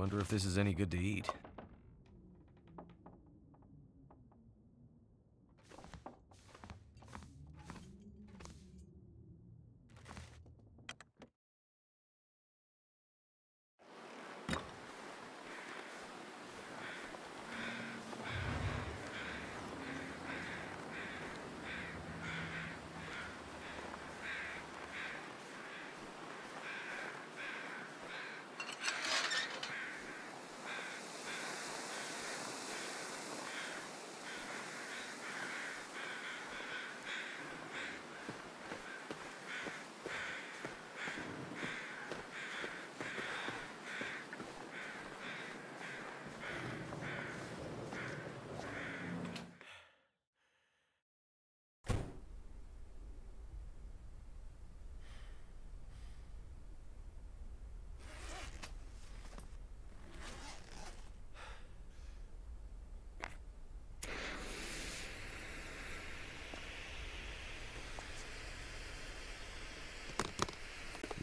Wonder if this is any good to eat.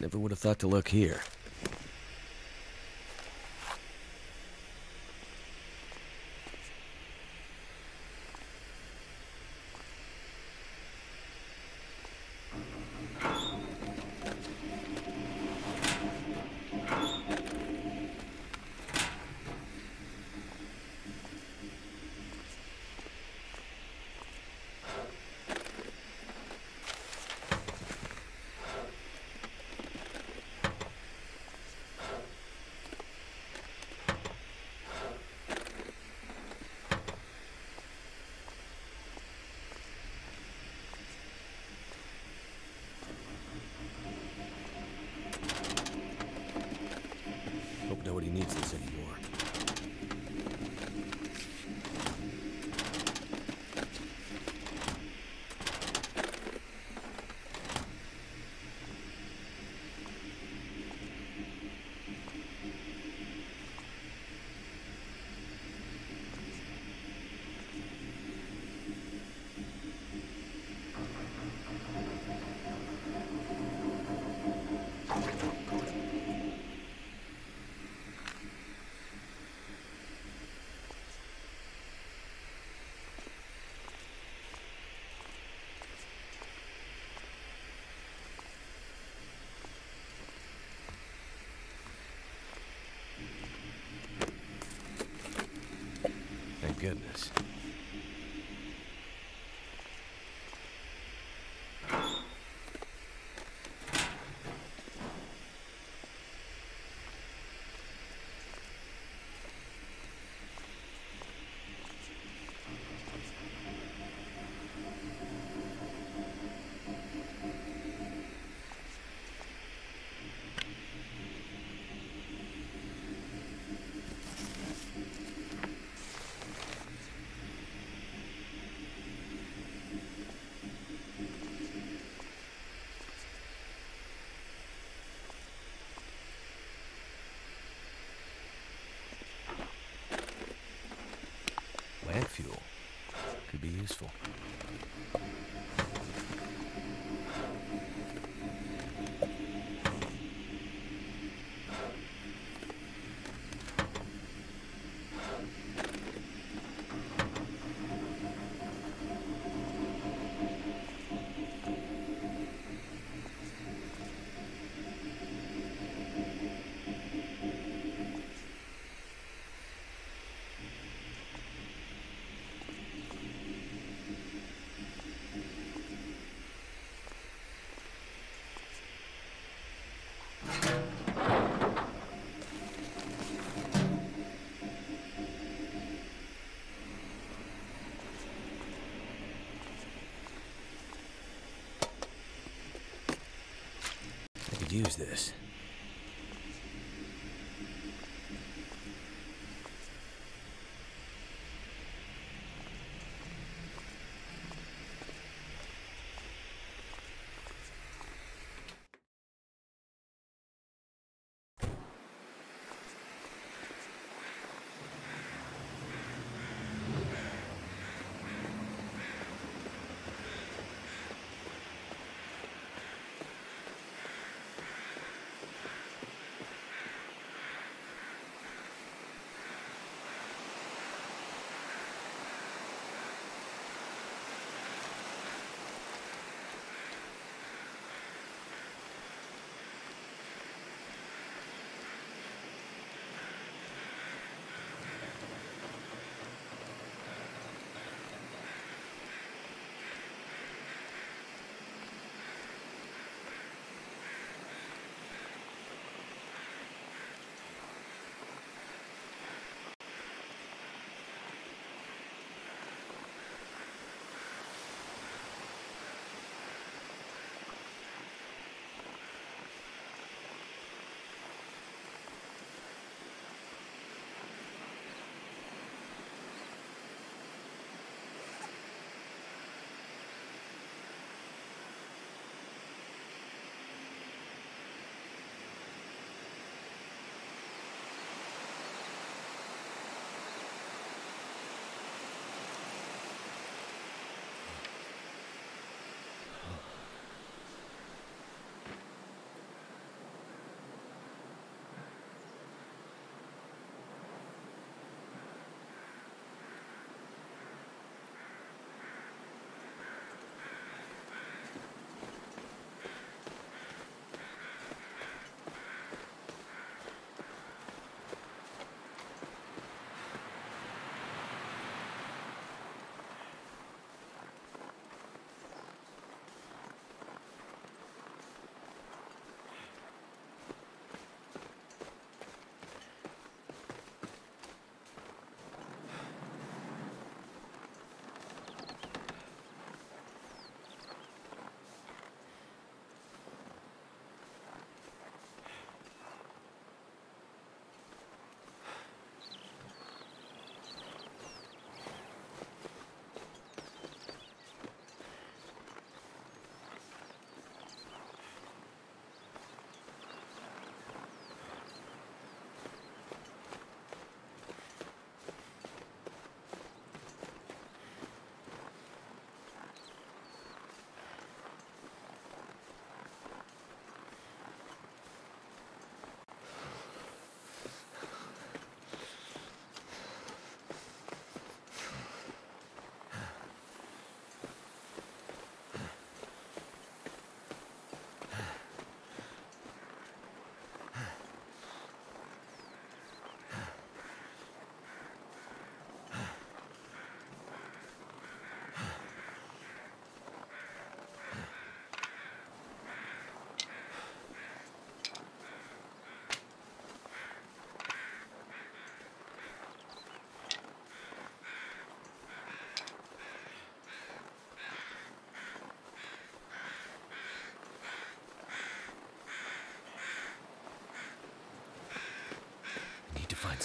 Never would have thought to look here. Nobody needs this anymore. Goodness. Fuel could be useful. Use this.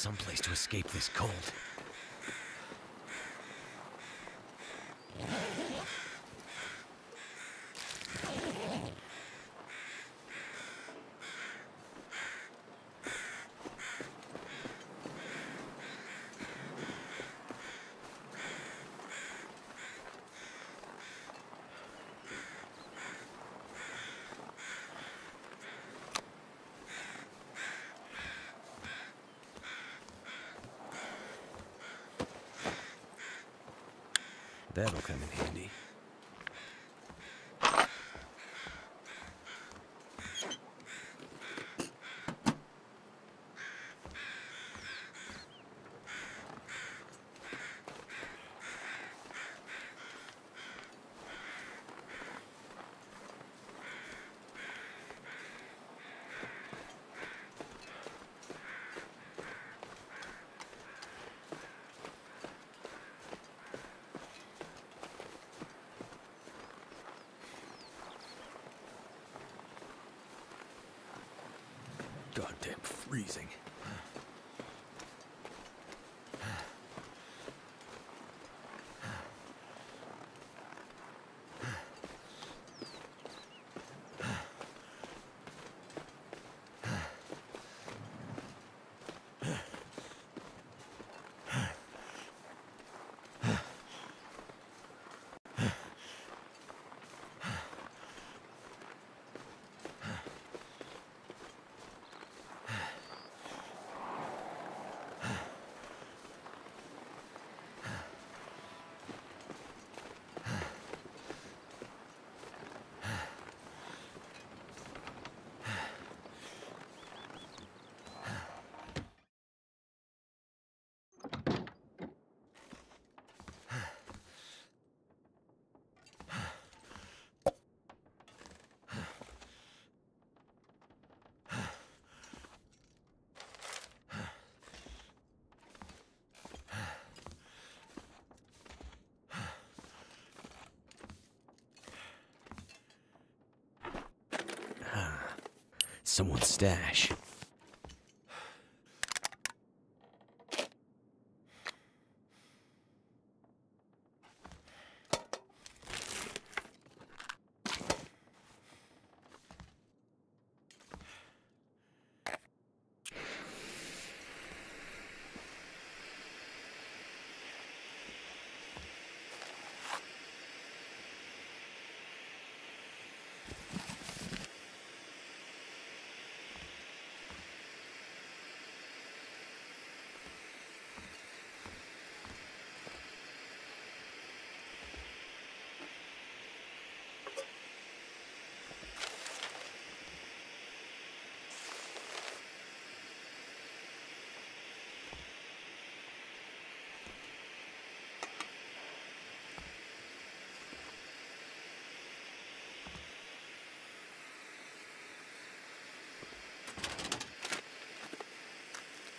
someplace to escape this cold. That'll come in handy. Goddamn freezing. Someone's stash.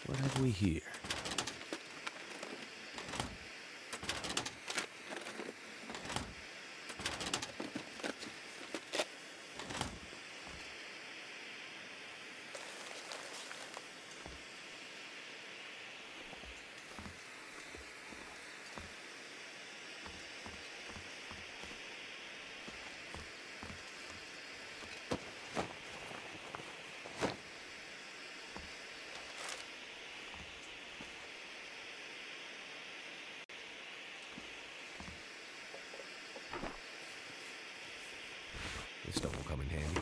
What have we here? Stuff will come in handy.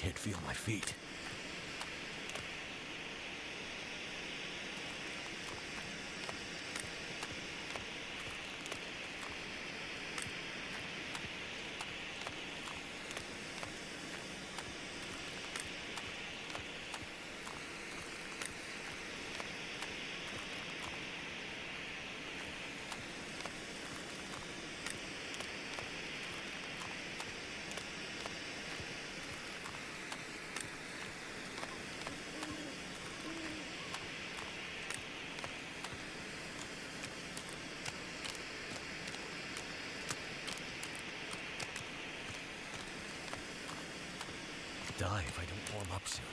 can't feel my feet. Die if I don't warm up soon.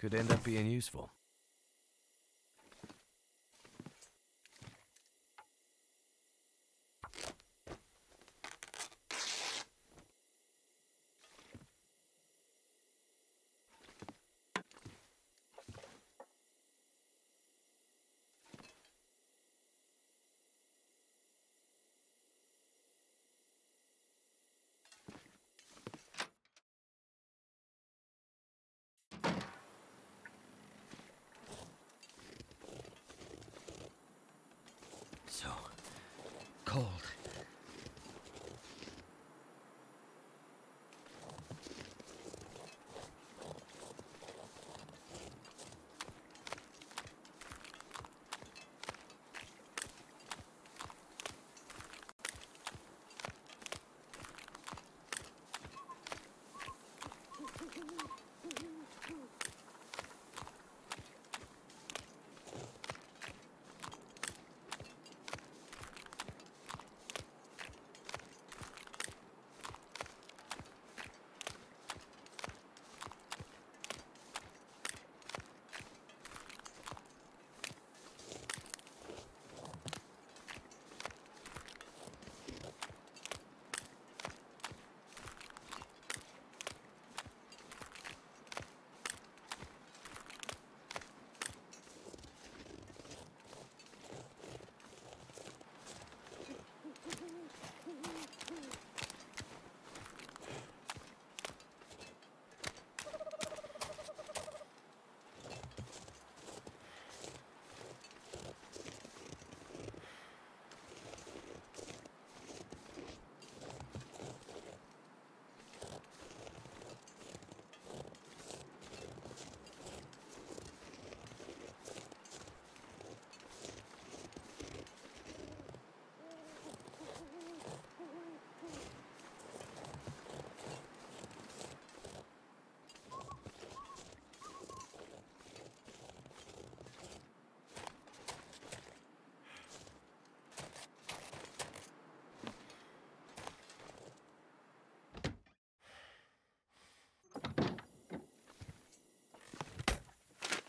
Could end up being useful.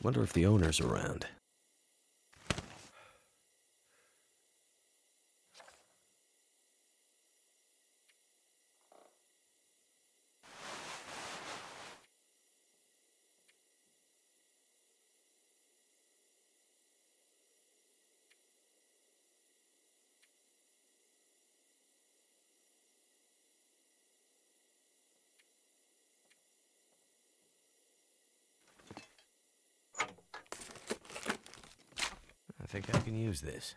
Wonder if the owner's around. I think I can use this.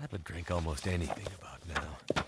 I would drink almost anything about now.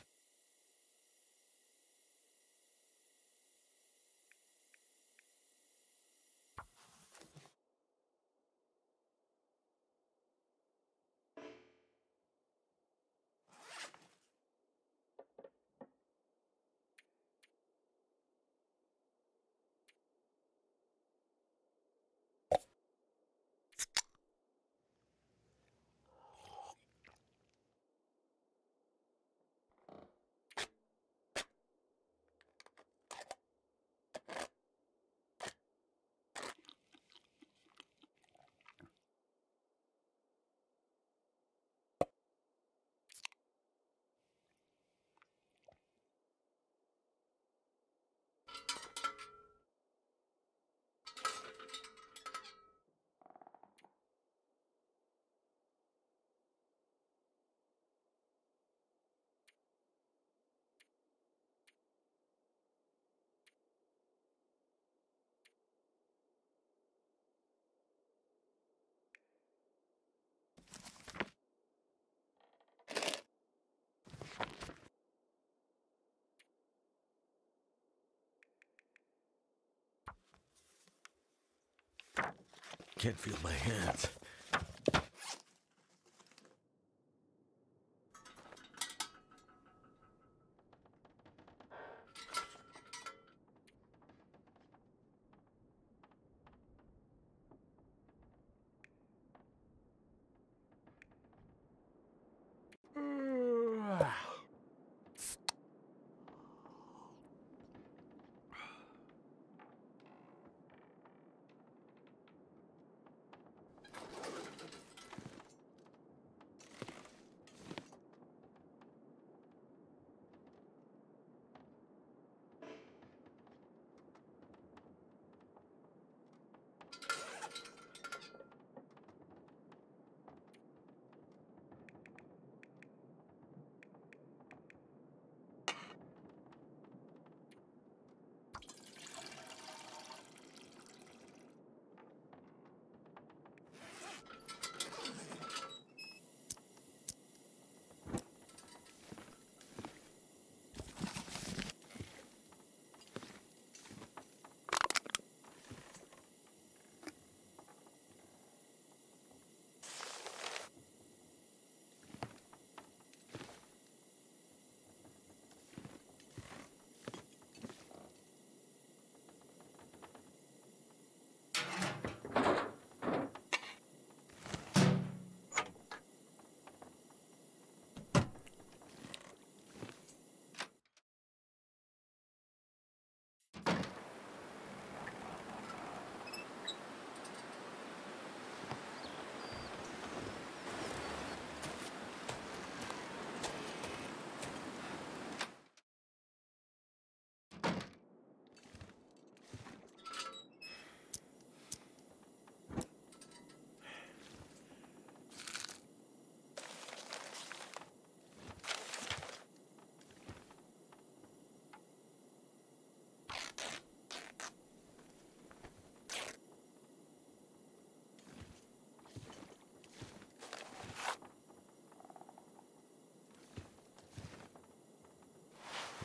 Can't feel my hands.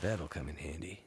That'll come in handy.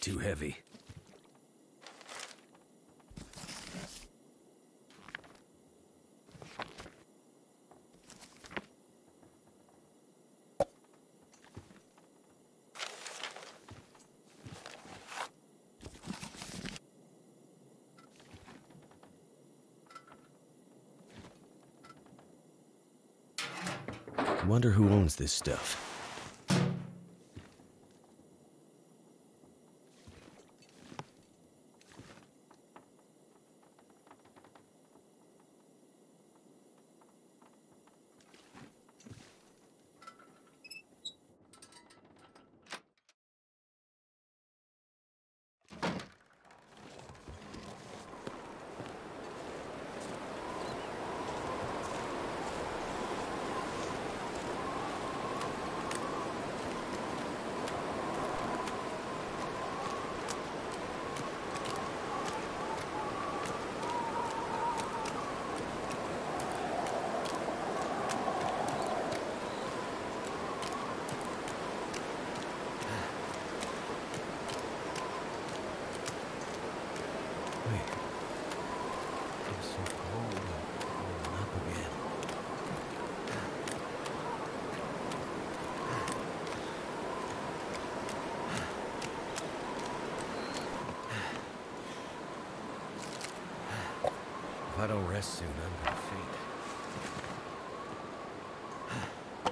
Too heavy. Wonder who owns this stuff. If I don't rest soon, I'm gonna faint.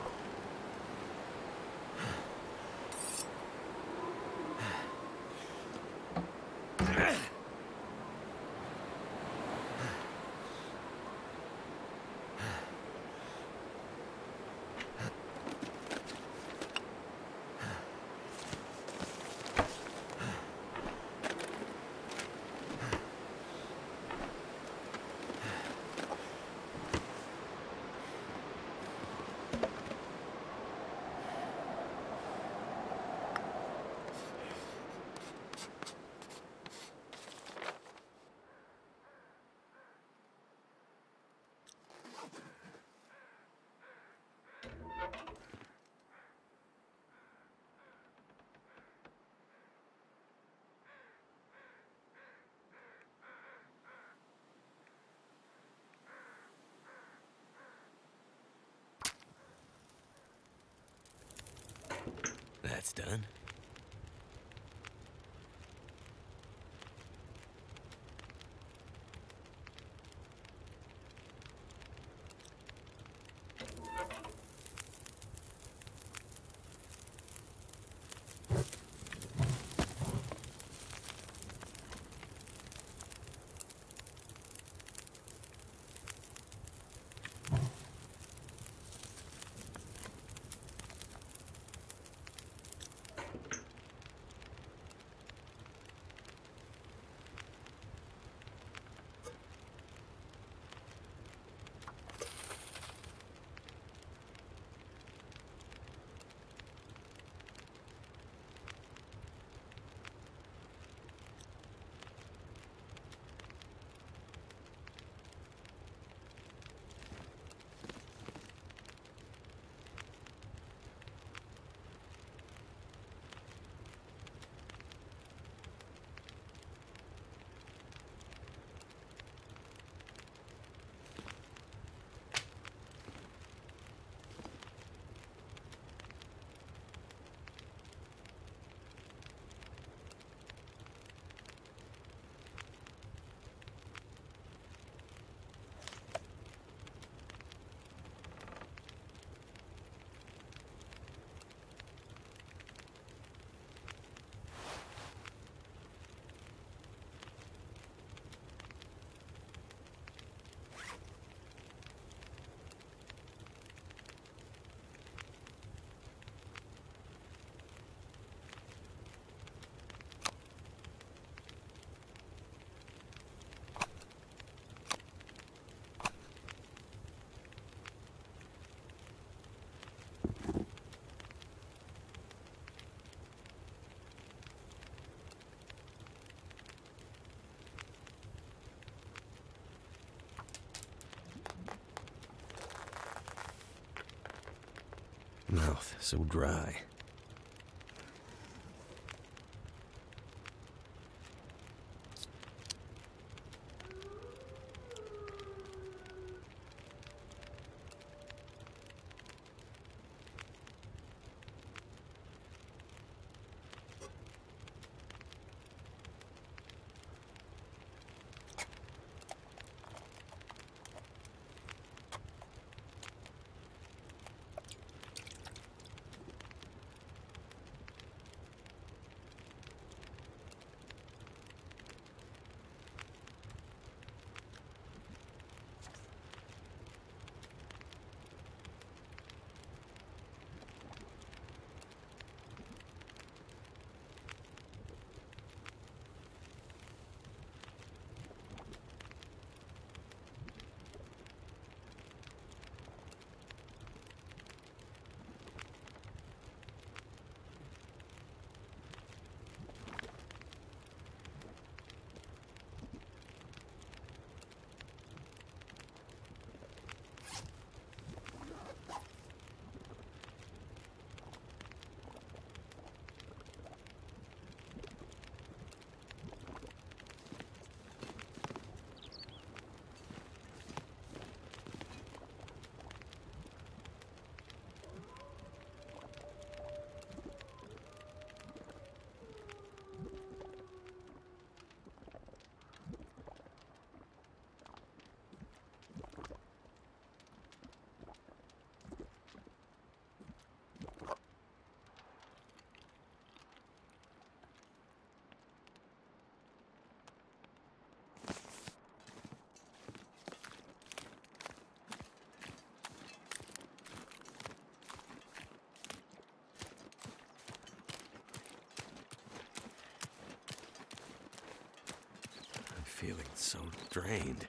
that's done. Mouth so dry. Feeling so drained.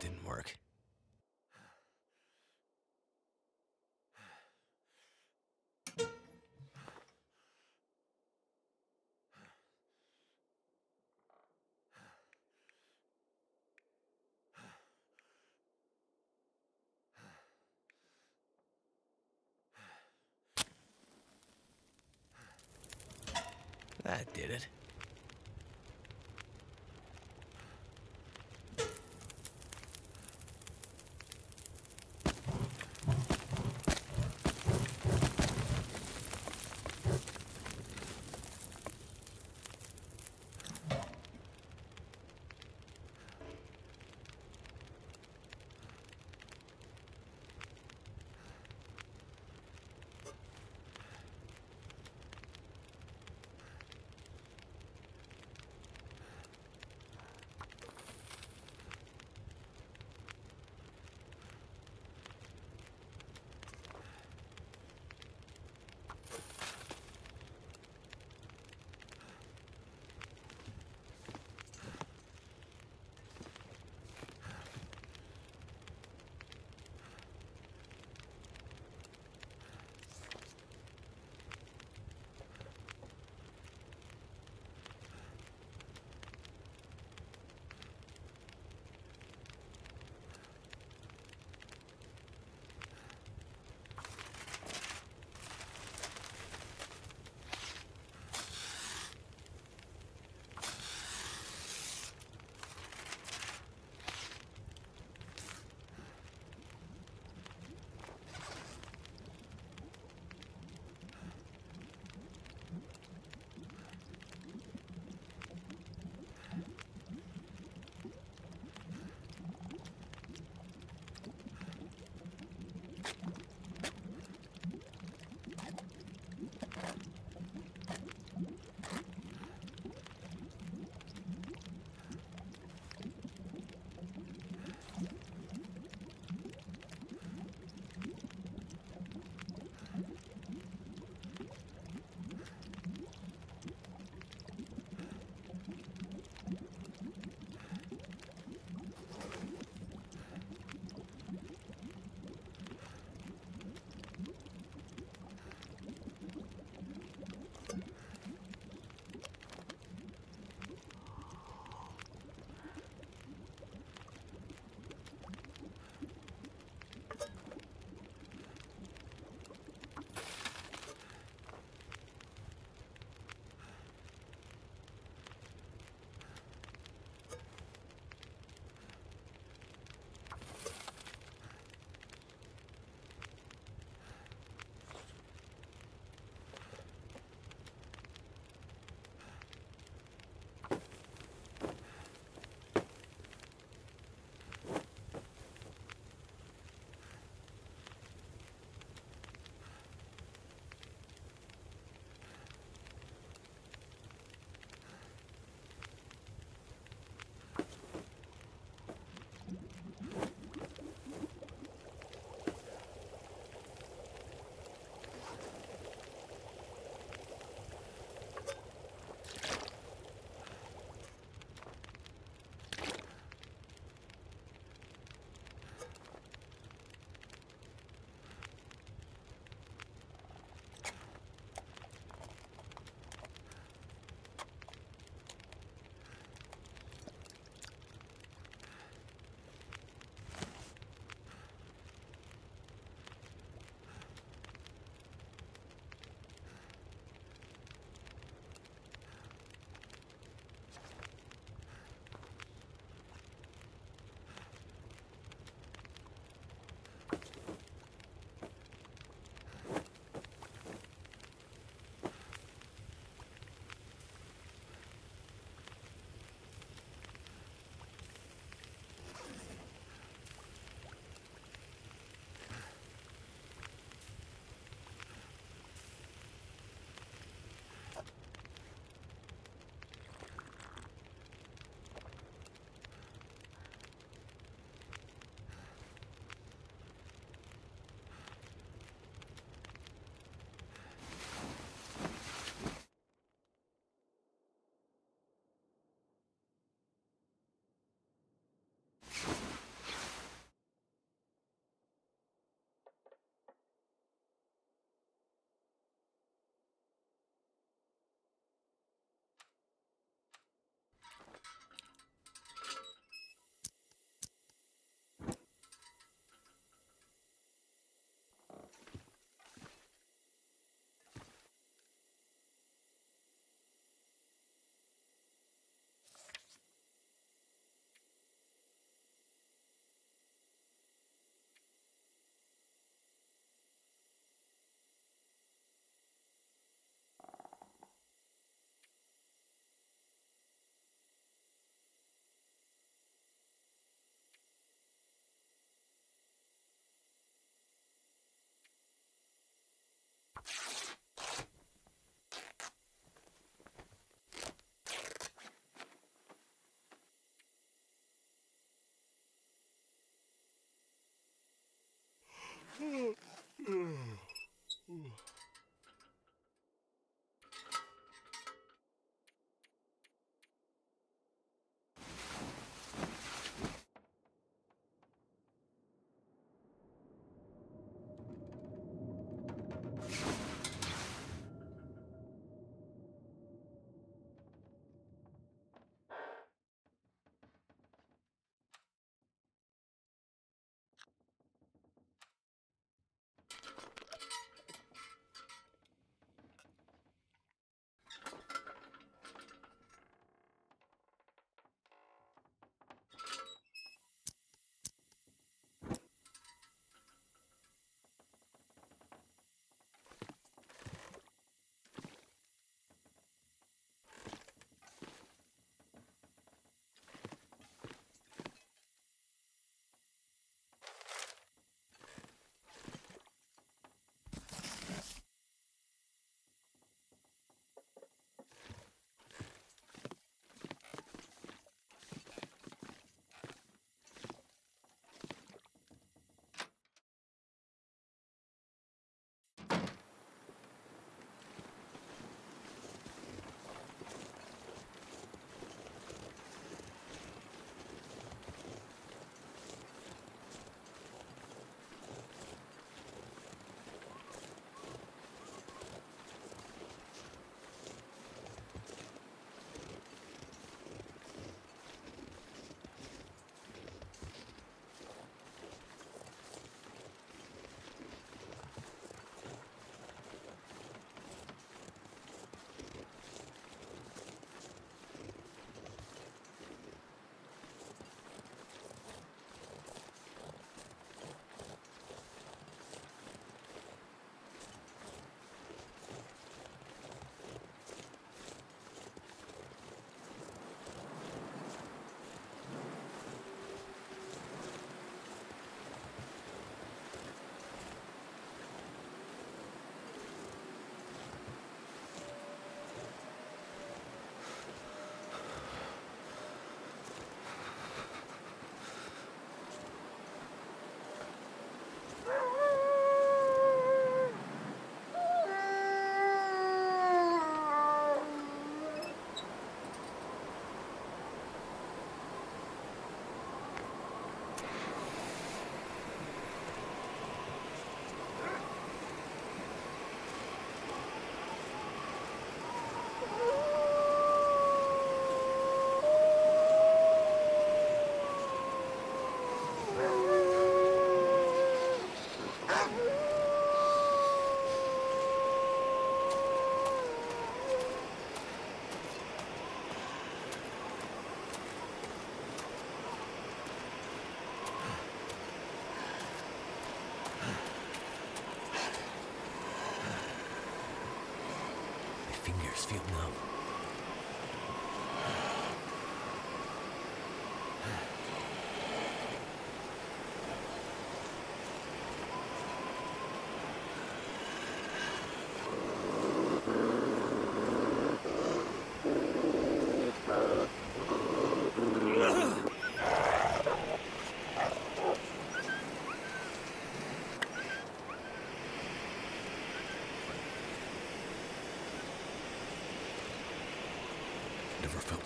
didn't work. That did it.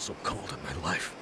so cold in my life.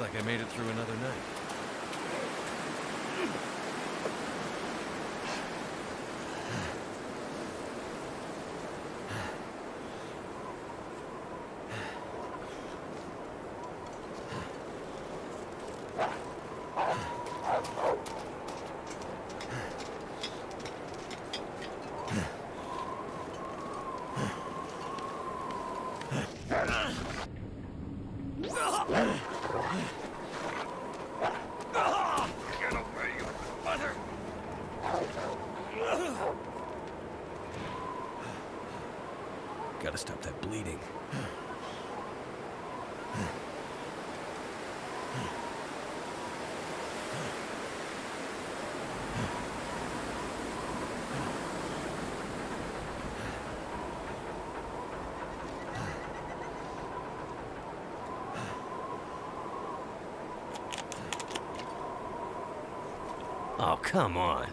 Like I made it through another night. Gotta stop that bleeding. Oh, come on.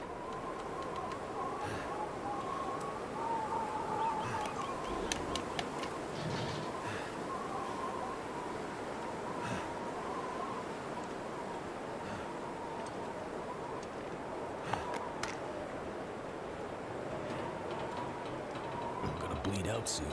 bleed out soon.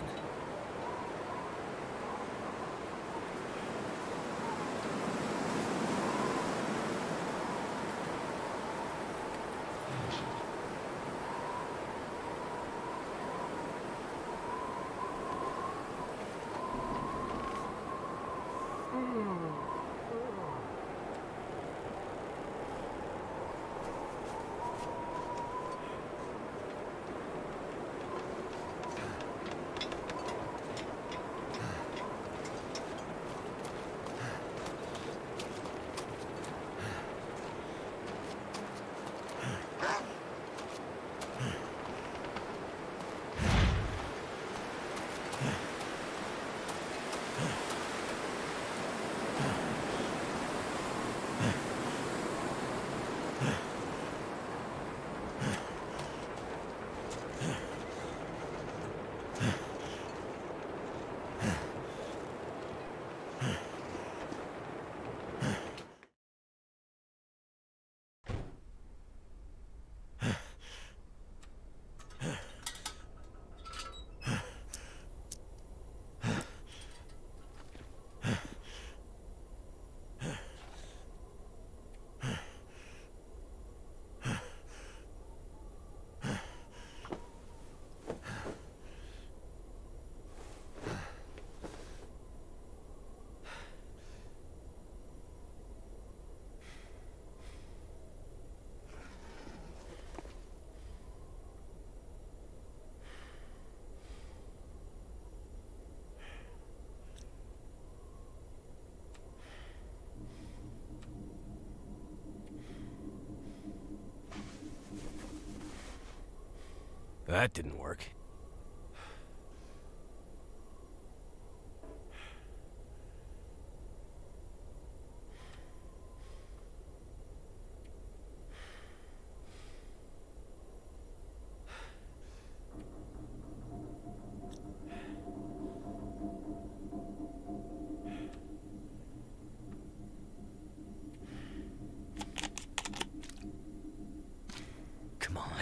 That didn't work. Come on!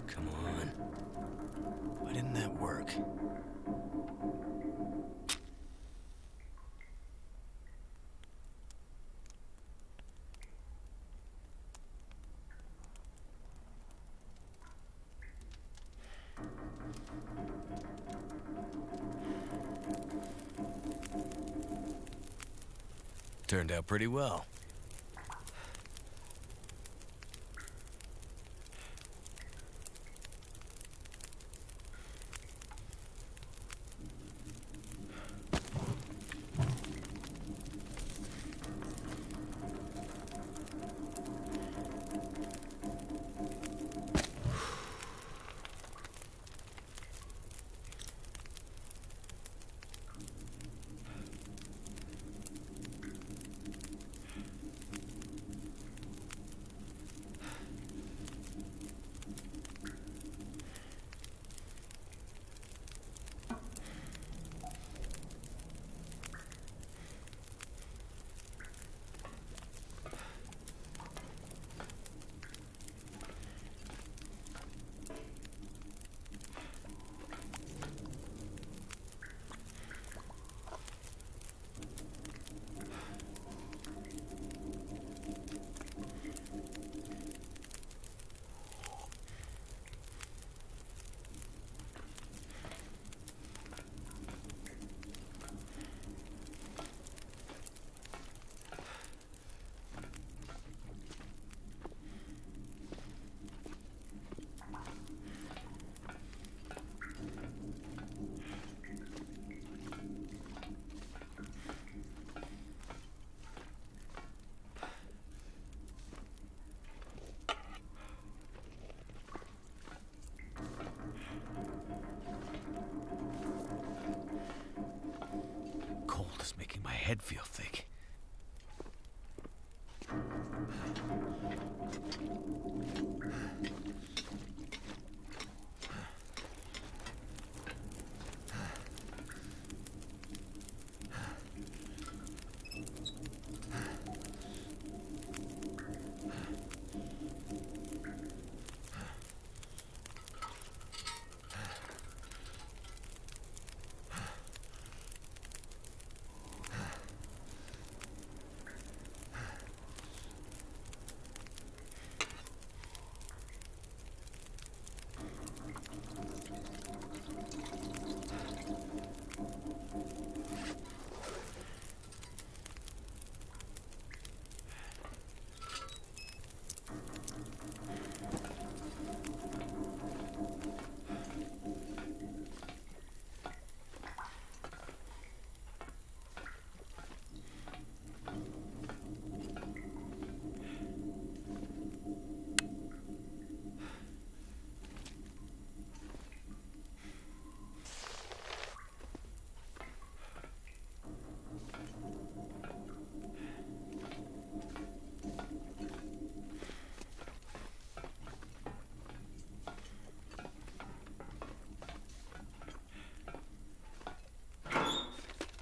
Come on. Why didn't that work? Turned out pretty well. head feel thick.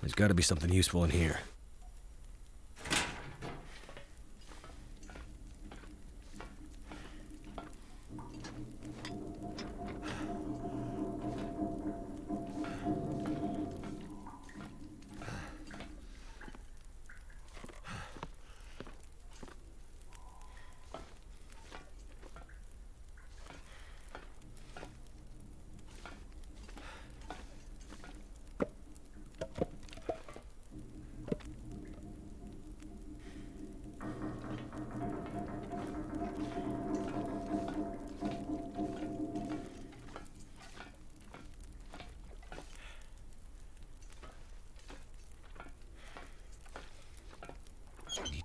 There's got to be something useful in here.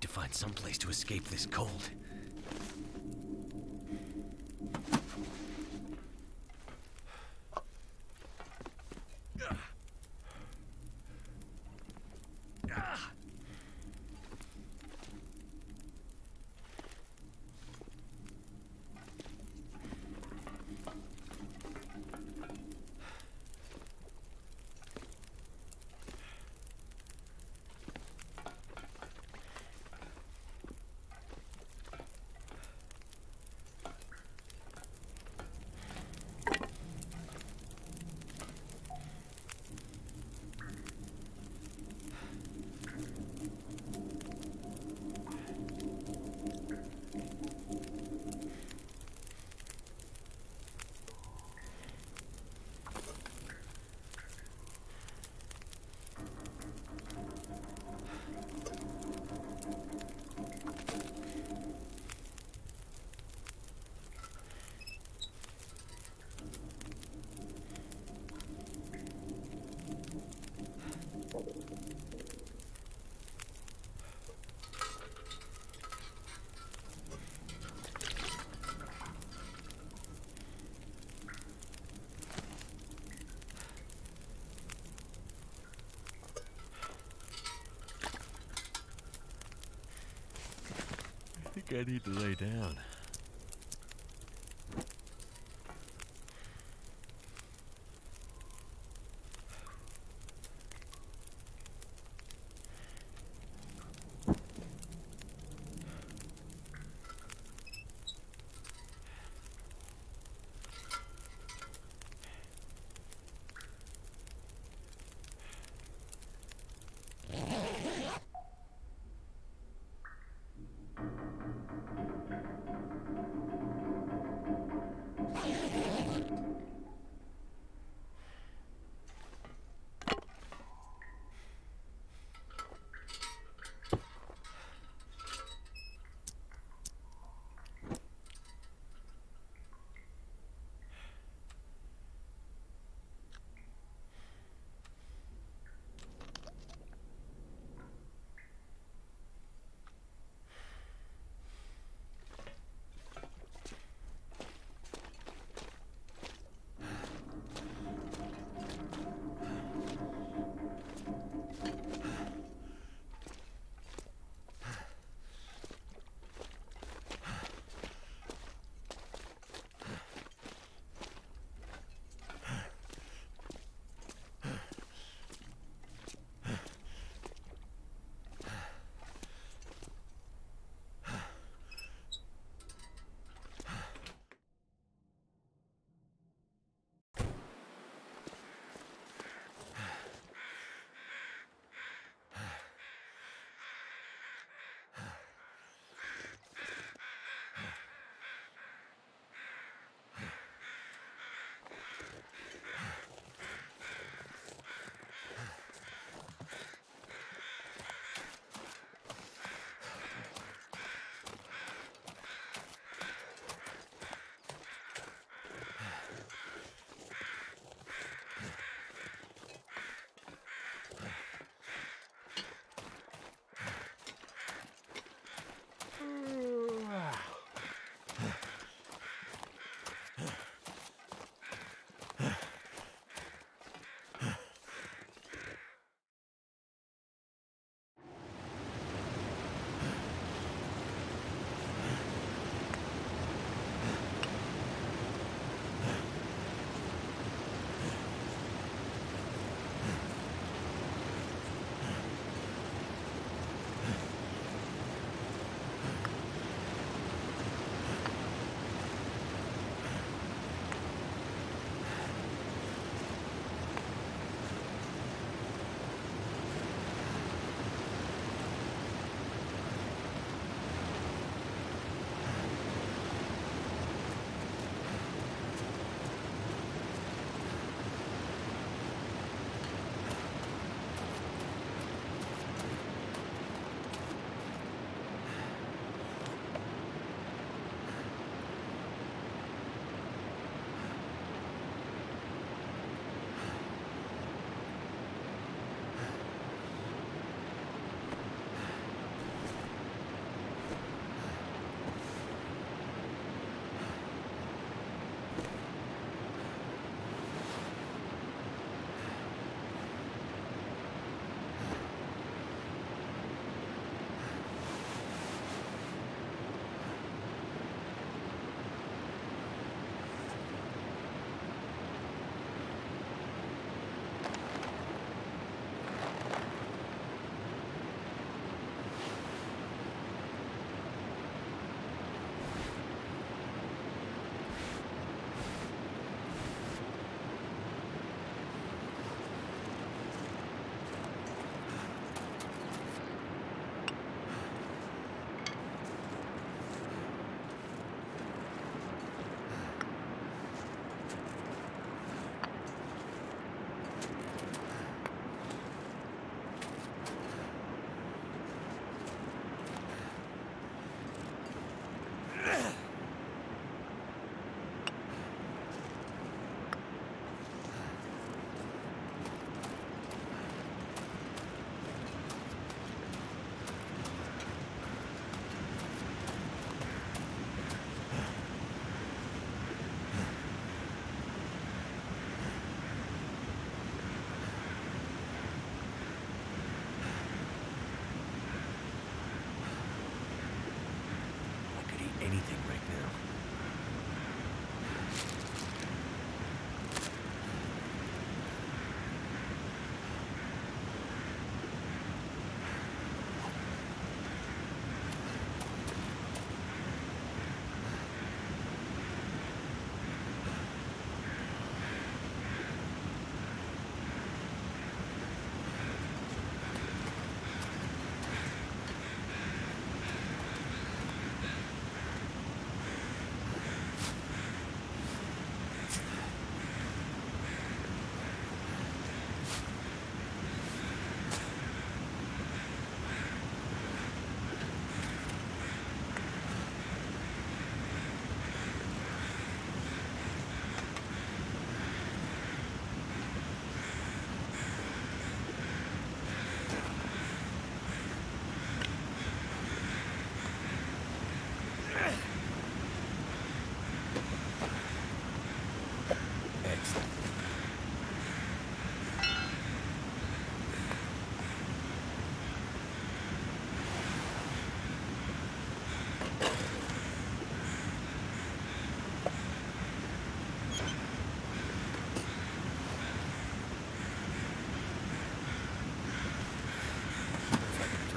Find some place to escape this cold. I think I need to lay down.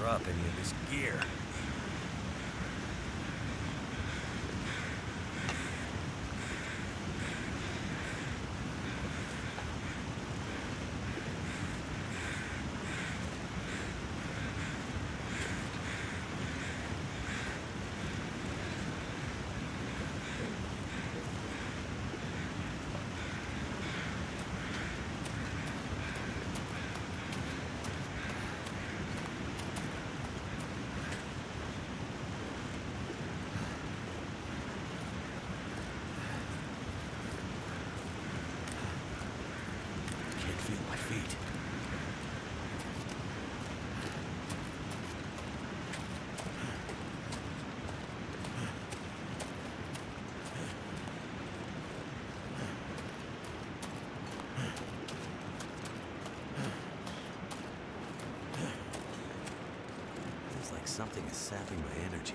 up any of this gear. Something is sapping my energy.